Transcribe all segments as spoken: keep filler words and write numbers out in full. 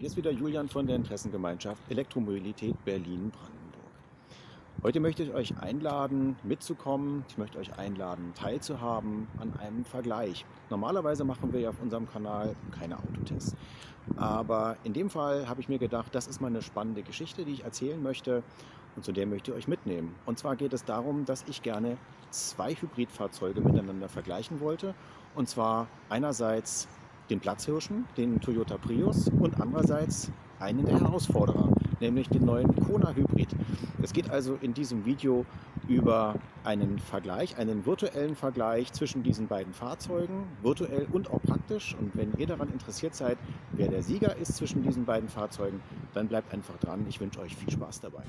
Hier ist wieder Julian von der Interessengemeinschaft Elektromobilität Berlin-Brandenburg. Heute möchte ich euch einladen, mitzukommen. Ich möchte euch einladen, teilzuhaben an einem Vergleich. Normalerweise machen wir ja auf unserem Kanal keine Autotests. Aber in dem Fall habe ich mir gedacht, das ist mal eine spannende Geschichte, die ich erzählen möchte. Und zu der möchte ich euch mitnehmen. Und zwar geht es darum, dass ich gerne zwei Hybridfahrzeuge miteinander vergleichen wollte. Und zwar einerseits den Platzhirschen, den Toyota Prius, und andererseits einen der Herausforderer, nämlich den neuen Kona Hybrid. Es geht also in diesem Video über einen Vergleich, einen virtuellen Vergleich zwischen diesen beiden Fahrzeugen, virtuell und auch praktisch. Und wenn ihr daran interessiert seid, wer der Sieger ist zwischen diesen beiden Fahrzeugen, dann bleibt einfach dran. Ich wünsche euch viel Spaß dabei.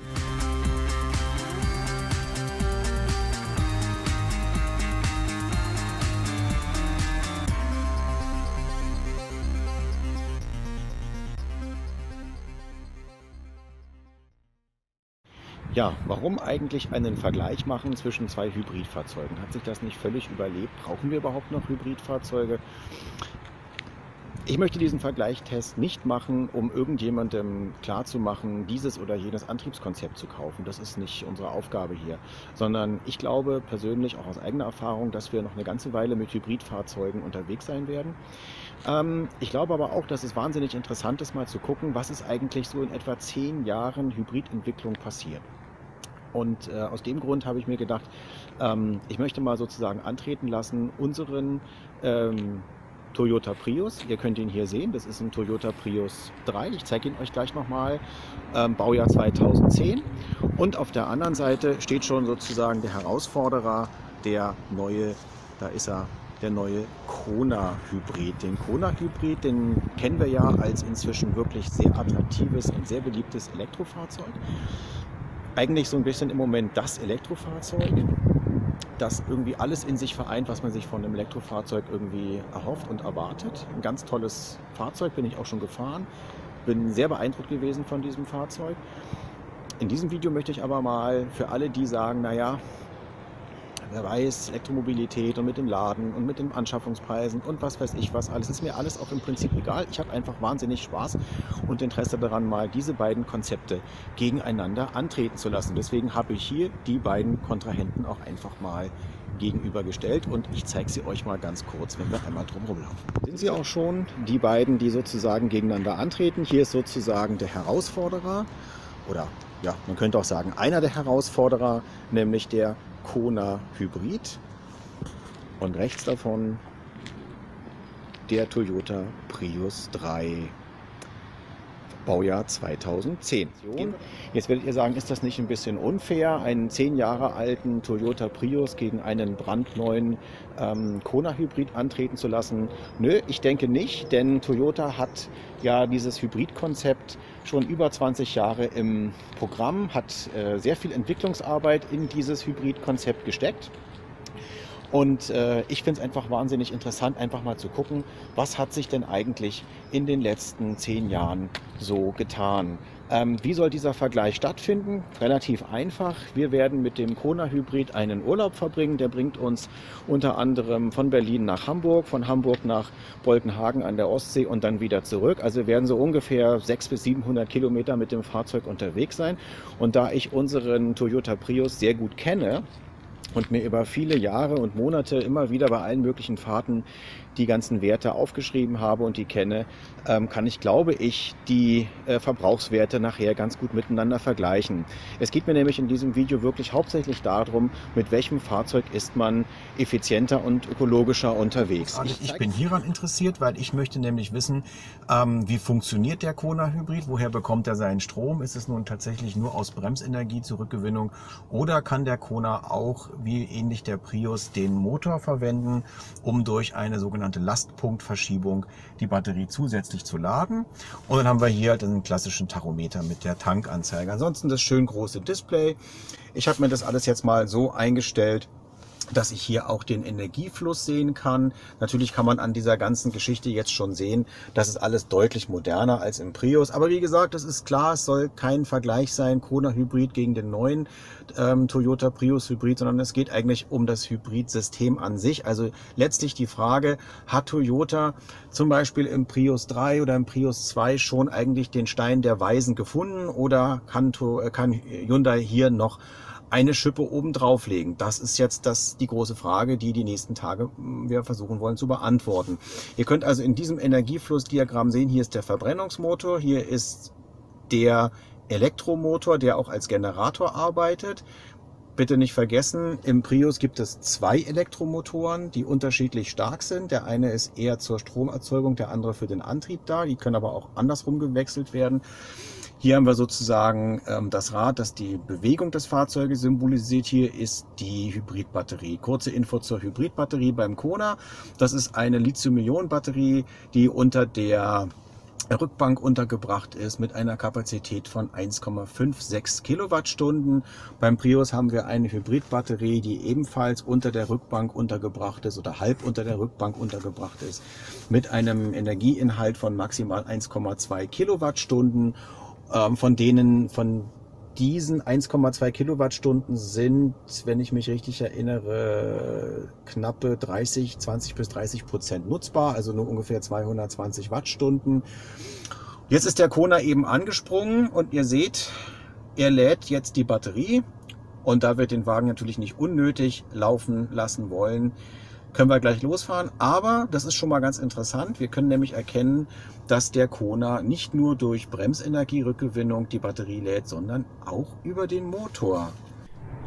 Ja, warum eigentlich einen Vergleich machen zwischen zwei Hybridfahrzeugen? Hat sich das nicht völlig überlebt? Brauchen wir überhaupt noch Hybridfahrzeuge? Ich möchte diesen Vergleichstest nicht machen, um irgendjemandem klarzumachen, dieses oder jenes Antriebskonzept zu kaufen. Das ist nicht unsere Aufgabe hier, sondern ich glaube persönlich, auch aus eigener Erfahrung, dass wir noch eine ganze Weile mit Hybridfahrzeugen unterwegs sein werden. Ich glaube aber auch, dass es wahnsinnig interessant ist, mal zu gucken, was ist eigentlich so in etwa zehn Jahren Hybridentwicklung passiert. Und äh, aus dem Grund habe ich mir gedacht, ähm, ich möchte mal sozusagen antreten lassen, unseren ähm, Toyota Prius. Ihr könnt ihn hier sehen, das ist ein Toyota Prius drei. Ich zeige ihn euch gleich nochmal, ähm, Baujahr zweitausendzehn. Und auf der anderen Seite steht schon sozusagen der Herausforderer, der neue, da ist er, der neue Kona Hybrid. Den Kona Hybrid, den kennen wir ja als inzwischen wirklich sehr attraktives und sehr beliebtes Elektrofahrzeug. Eigentlich so ein bisschen im Moment das Elektrofahrzeug, das irgendwie alles in sich vereint, was man sich von einem Elektrofahrzeug irgendwie erhofft und erwartet. Ein ganz tolles Fahrzeug, bin ich auch schon gefahren, bin sehr beeindruckt gewesen von diesem Fahrzeug. In diesem Video möchte ich aber mal für alle, die sagen, naja, wer weiß, Elektromobilität und mit dem Laden und mit den Anschaffungspreisen und was weiß ich was alles, ist mir alles auch im Prinzip egal. Ich habe einfach wahnsinnig Spaß und Interesse daran, mal diese beiden Konzepte gegeneinander antreten zu lassen. Deswegen habe ich hier die beiden Kontrahenten auch einfach mal gegenübergestellt und ich zeige sie euch mal ganz kurz, wenn wir einmal drum rumlaufen. Sind sie auch schon die beiden, die sozusagen gegeneinander antreten. Hier ist sozusagen der Herausforderer oder ja, man könnte auch sagen, einer der Herausforderer, nämlich der Kona Hybrid und rechts davon der Toyota Prius drei, Baujahr zweitausendzehn. Jetzt werdet ihr sagen, ist das nicht ein bisschen unfair, einen zehn Jahre alten Toyota Prius gegen einen brandneuen ähm, Kona Hybrid antreten zu lassen? Nö, ich denke nicht, denn Toyota hat ja dieses Hybridkonzept schon über zwanzig Jahre im Programm, hat äh, sehr viel Entwicklungsarbeit in dieses Hybridkonzept gesteckt. Und äh, ich finde es einfach wahnsinnig interessant, einfach mal zu gucken, was hat sich denn eigentlich in den letzten zehn Jahren so getan. Ähm, wie soll dieser Vergleich stattfinden? Relativ einfach. Wir werden mit dem Kona Hybrid einen Urlaub verbringen. Der bringt uns unter anderem von Berlin nach Hamburg, von Hamburg nach Boltenhagen an der Ostsee und dann wieder zurück. Also wir werden so ungefähr sechshundert bis siebenhundert Kilometer mit dem Fahrzeug unterwegs sein. Und da ich unseren Toyota Prius sehr gut kenne, und mir über viele Jahre und Monate immer wieder bei allen möglichen Fahrten die ganzen Werte aufgeschrieben habe und die kenne, kann ich, glaube ich, die Verbrauchswerte nachher ganz gut miteinander vergleichen. Es geht mir nämlich in diesem Video wirklich hauptsächlich darum, mit welchem Fahrzeug ist man effizienter und ökologischer unterwegs. Ich, ich bin hieran interessiert, weil ich möchte nämlich wissen, wie funktioniert der Kona Hybrid, woher bekommt er seinen Strom? Ist es nun tatsächlich nur aus Bremsenergie, Zurückgewinnung oder kann der Kona auch wie ähnlich der Prius den Motor verwenden, um durch eine sogenannte Lastpunktverschiebung die Batterie zusätzlich zu laden. Und dann haben wir hier halt einen klassischen Tachometer mit der Tankanzeige. Ansonsten das schön große Display. Ich habe mir das alles jetzt mal so eingestellt, dass ich hier auch den Energiefluss sehen kann. Natürlich kann man an dieser ganzen Geschichte jetzt schon sehen, das ist alles deutlich moderner als im Prius. Aber wie gesagt, das ist klar, es soll kein Vergleich sein, Kona Hybrid gegen den neuen ähm, Toyota Prius Hybrid, sondern es geht eigentlich um das Hybridsystem an sich. Also letztlich die Frage, hat Toyota zum Beispiel im Prius drei oder im Prius zwei schon eigentlich den Stein der Weisen gefunden oder kann, kann Hyundai hier noch eine Schippe oben drauflegen? Das ist jetzt das, die große Frage, die die nächsten Tage wir versuchen wollen zu beantworten. Ihr könnt also in diesem Energieflussdiagramm sehen, hier ist der Verbrennungsmotor, hier ist der Elektromotor, der auch als Generator arbeitet. Bitte nicht vergessen, im Prius gibt es zwei Elektromotoren, die unterschiedlich stark sind. Der eine ist eher zur Stromerzeugung, der andere für den Antrieb da. Die können aber auch andersrum gewechselt werden. Hier haben wir sozusagen ähm, das Rad, das die Bewegung des Fahrzeuges symbolisiert. Hier ist die Hybridbatterie. Kurze Info zur Hybridbatterie beim Kona. Das ist eine Lithium-Ionen-Batterie, die unter der Rückbank untergebracht ist mit einer Kapazität von eins Komma fünf sechs Kilowattstunden. Beim Prius haben wir eine Hybridbatterie, die ebenfalls unter der Rückbank untergebracht ist oder halb unter der Rückbank untergebracht ist mit einem Energieinhalt von maximal eins Komma zwei Kilowattstunden. Von denen, von diesen eins Komma zwei Kilowattstunden sind, wenn ich mich richtig erinnere, knappe dreißig, zwanzig bis dreißig Prozent nutzbar, also nur ungefähr zweihundertzwanzig Wattstunden. Jetzt ist der Kona eben angesprungen und ihr seht, er lädt jetzt die Batterie und da wir den Wagen natürlich nicht unnötig laufen lassen wollen, können wir gleich losfahren, aber das ist schon mal ganz interessant. Wir können nämlich erkennen, dass der Kona nicht nur durch Bremsenergierückgewinnung die Batterie lädt, sondern auch über den Motor.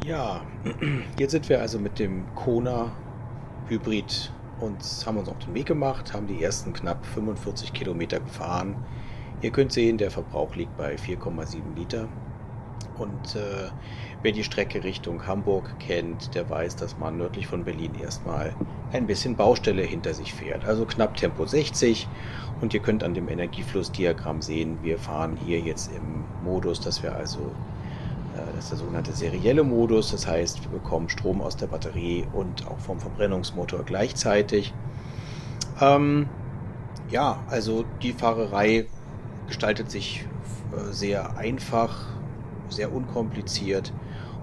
Ja, jetzt sind wir also mit dem Kona Hybrid und haben uns auf den Weg gemacht, haben die ersten knapp fünfundvierzig Kilometer gefahren. Ihr könnt sehen, der Verbrauch liegt bei vier Komma sieben Liter. Und äh, wer die Strecke Richtung Hamburg kennt, der weiß, dass man nördlich von Berlin erstmal ein bisschen Baustelle hinter sich fährt. Also knapp Tempo sechzig und ihr könnt an dem Energieflussdiagramm sehen, wir fahren hier jetzt im Modus, dass wir also, äh, das ist der sogenannte serielle Modus, das heißt, wir bekommen Strom aus der Batterie und auch vom Verbrennungsmotor gleichzeitig. Ähm, ja, also die Fahrerei gestaltet sich äh, sehr einfach, sehr unkompliziert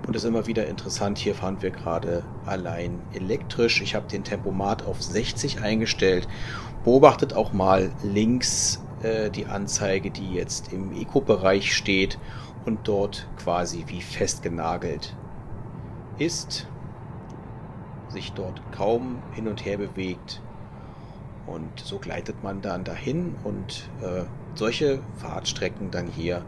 und ist immer wieder interessant. Hier fahren wir gerade allein elektrisch. Ich habe den Tempomat auf sechzig eingestellt. Beobachtet auch mal links äh, die Anzeige, die jetzt im Eco-Bereich steht und dort quasi wie festgenagelt ist, sich dort kaum hin und her bewegt und so gleitet man dann dahin und äh, solche Fahrtstrecken dann hier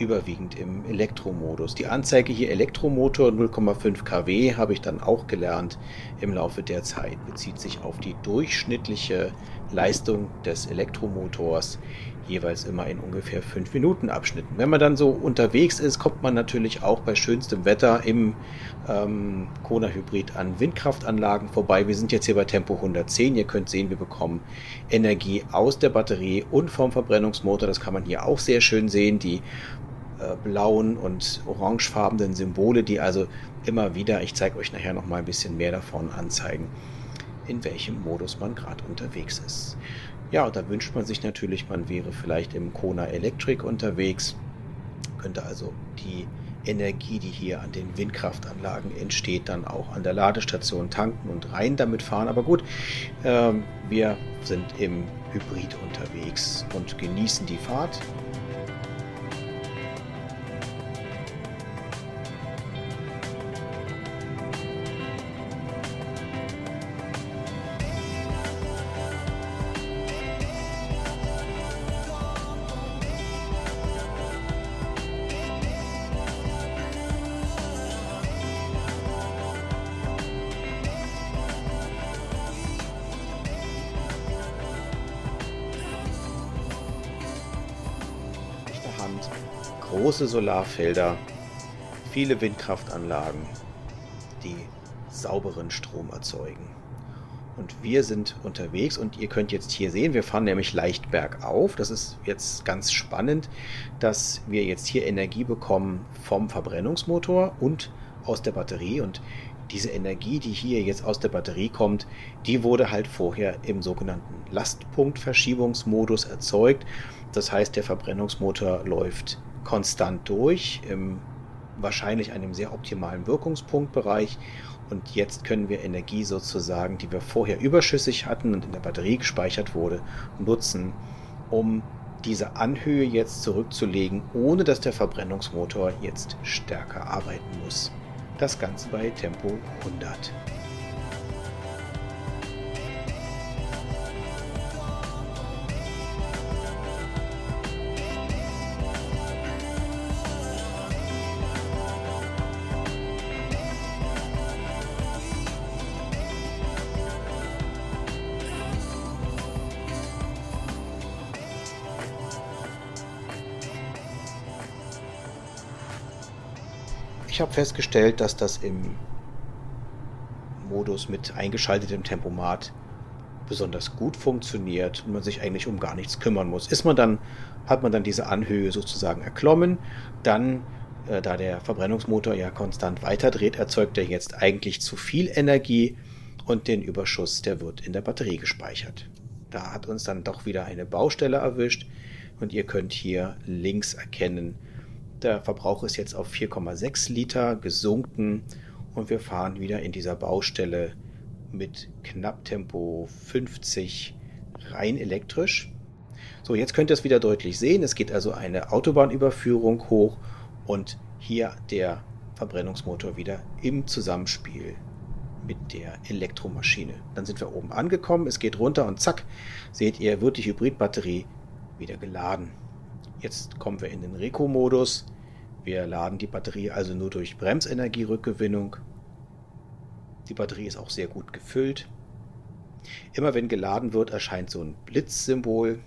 überwiegend im Elektromodus. Die Anzeige hier Elektromotor null Komma fünf Kilowatt habe ich dann auch gelernt im Laufe der Zeit, bezieht sich auf die durchschnittliche Leistung des Elektromotors, jeweils immer in ungefähr fünf Minuten Abschnitten. Wenn man dann so unterwegs ist, kommt man natürlich auch bei schönstem Wetter im ähm, Kona Hybrid an Windkraftanlagen vorbei. Wir sind jetzt hier bei Tempo hundertzehn. Ihr könnt sehen, wir bekommen Energie aus der Batterie und vom Verbrennungsmotor. Das kann man hier auch sehr schön sehen. Die äh, blauen und orangefarbenen Symbole, die also immer wieder, ich zeige euch nachher noch mal ein bisschen mehr davon, anzeigen, in welchem Modus man gerade unterwegs ist. Ja, und da wünscht man sich natürlich, man wäre vielleicht im Kona Electric unterwegs, könnte also die Energie, die hier an den Windkraftanlagen entsteht, dann auch an der Ladestation tanken und rein damit fahren. Aber gut, äh, wir sind im Hybrid unterwegs und genießen die Fahrt. Große Solarfelder, viele Windkraftanlagen, die sauberen Strom erzeugen. Und wir sind unterwegs und ihr könnt jetzt hier sehen, wir fahren nämlich leicht bergauf. Das ist jetzt ganz spannend, dass wir jetzt hier Energie bekommen vom Verbrennungsmotor und aus der Batterie. Und diese Energie, die hier jetzt aus der Batterie kommt, die wurde halt vorher im sogenannten Lastpunktverschiebungsmodus erzeugt. Das heißt, der Verbrennungsmotor läuft konstant durch, im wahrscheinlich einem sehr optimalen Wirkungspunktbereich. Und jetzt können wir Energie sozusagen, die wir vorher überschüssig hatten und in der Batterie gespeichert wurde, nutzen, um diese Anhöhe jetzt zurückzulegen, ohne dass der Verbrennungsmotor jetzt stärker arbeiten muss. Das Ganze bei Tempo hundert. Ich habe festgestellt, dass das im Modus mit eingeschaltetem Tempomat besonders gut funktioniert und man sich eigentlich um gar nichts kümmern muss. Ist man dann, hat man dann diese Anhöhe sozusagen erklommen, dann, äh, da der Verbrennungsmotor ja konstant weiterdreht, erzeugt er jetzt eigentlich zu viel Energie und den Überschuss, der wird in der Batterie gespeichert. Da hat uns dann doch wieder eine Baustelle erwischt und ihr könnt hier links erkennen, der Verbrauch ist jetzt auf vier Komma sechs Liter gesunken und wir fahren wieder in dieser Baustelle mit Knapptempo fünfzig rein elektrisch. So, jetzt könnt ihr es wieder deutlich sehen. Es geht also eine Autobahnüberführung hoch und hier der Verbrennungsmotor wieder im Zusammenspiel mit der Elektromaschine. Dann sind wir oben angekommen, es geht runter und zack, seht ihr, wird die Hybridbatterie wieder geladen. Jetzt kommen wir in den Reco-Modus. Wir laden die Batterie also nur durch Bremsenergierückgewinnung. Die Batterie ist auch sehr gut gefüllt. Immer wenn geladen wird, erscheint so ein Blitzsymbol.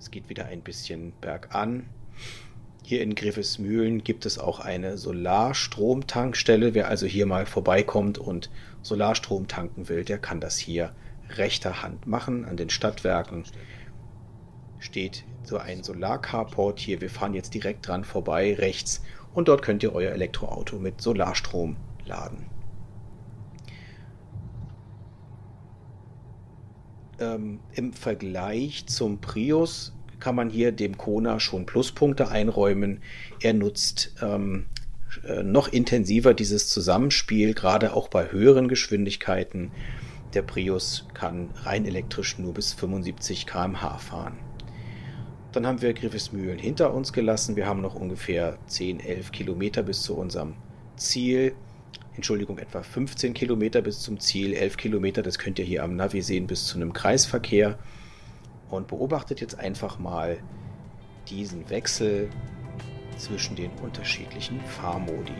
Es geht wieder ein bisschen bergan. Hier in Grevesmühlen gibt es auch eine Solarstromtankstelle. Wer also hier mal vorbeikommt und Solarstrom tanken will, der kann das hier rechter Hand machen an den Stadtwerken. Steht so ein Solarcarport hier. Wir fahren jetzt direkt dran vorbei, rechts. Und dort könnt ihr euer Elektroauto mit Solarstrom laden. Ähm, im Vergleich zum Prius kann man hier dem Kona schon Pluspunkte einräumen. Er nutzt ähm, noch intensiver dieses Zusammenspiel, gerade auch bei höheren Geschwindigkeiten. Der Prius kann rein elektrisch nur bis fünfundsiebzig Kilometer pro Stunde fahren. Dann haben wir Grevesmühlen hinter uns gelassen. Wir haben noch ungefähr zehn, elf Kilometer bis zu unserem Ziel. Entschuldigung, etwa fünfzehn Kilometer bis zum Ziel, elf Kilometer, das könnt ihr hier am Navi sehen, bis zu einem Kreisverkehr. Und beobachtet jetzt einfach mal diesen Wechsel zwischen den unterschiedlichen Fahrmodi.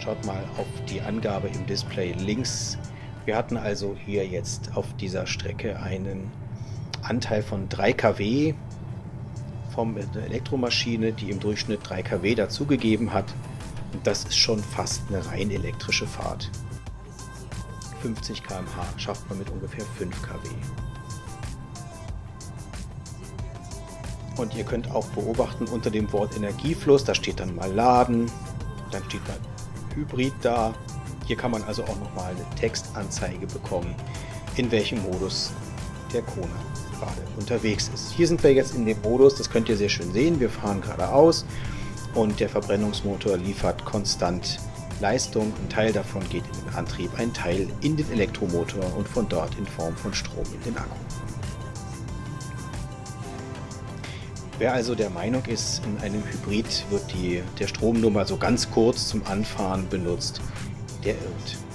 Schaut mal auf die Angabe im Display links. Wir hatten also hier jetzt auf dieser Strecke einen Anteil von drei Kilowatt von der Elektromaschine, die im Durchschnitt drei Kilowatt dazugegeben hat. Und das ist schon fast eine rein elektrische Fahrt. fünfzig Kilometer pro Stunde schafft man mit ungefähr fünf Kilowatt. Und ihr könnt auch beobachten unter dem Wort Energiefluss, da steht dann mal Laden, dann steht mal Hybrid da. Hier kann man also auch nochmal eine Textanzeige bekommen, in welchem Modus der Kona gerade unterwegs ist. Hier sind wir jetzt in dem Modus, das könnt ihr sehr schön sehen. Wir fahren geradeaus und der Verbrennungsmotor liefert konstant Leistung. Ein Teil davon geht in den Antrieb, ein Teil in den Elektromotor und von dort in Form von Strom in den Akku. Wer also der Meinung ist, in einem Hybrid wird die, der Strom nur mal so ganz kurz zum Anfahren benutzt, der irrt.